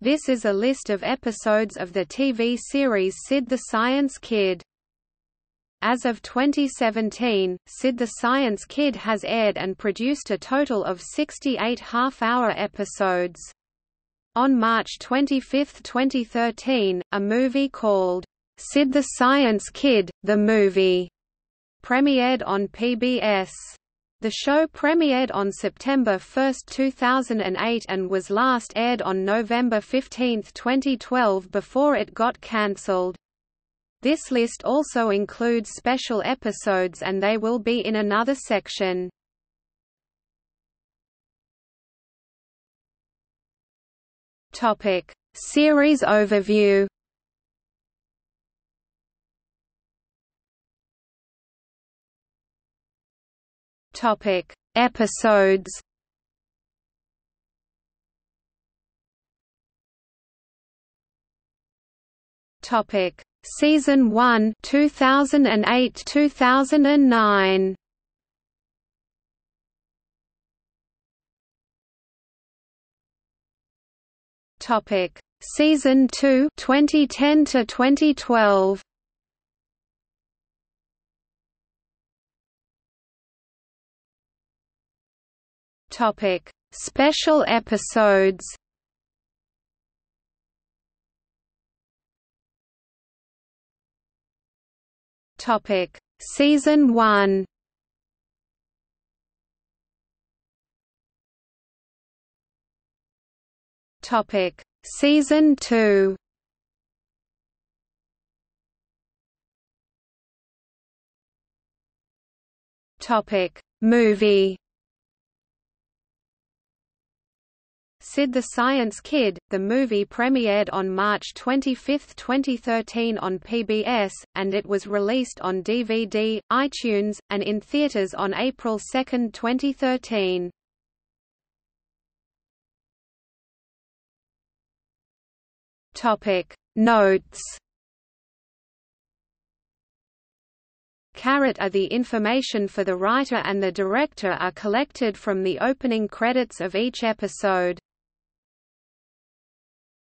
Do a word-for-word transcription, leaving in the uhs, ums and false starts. This is a list of episodes of the T V series Sid the Science Kid. As of twenty seventeen, Sid the Science Kid has aired and produced a total of sixty-eight half-hour episodes. On March twenty-fifth, twenty thirteen, a movie called Sid the Science Kid, The Movie, premiered on P B S. The show premiered on September first, two thousand eight and was last aired on November fifteenth, twenty twelve before it got cancelled. This list also includes special episodes and they will be in another section. Topic: Series overview. Topic: Episodes. Topic: Season one, two thousand and eight, two thousand and nine. Topic: Season two, twenty ten to twenty twelve. Topic: Special episodes. Topic: Season one. Topic: Season two. Topic: Movie. Sid the Science Kid, the movie premiered on March twenty-fifth, twenty thirteen on P B S, and it was released on D V D, iTunes, and in theaters on April second, twenty thirteen. Topic: Notes. Carat are the information for the writer and the director are collected from the opening credits of each episode.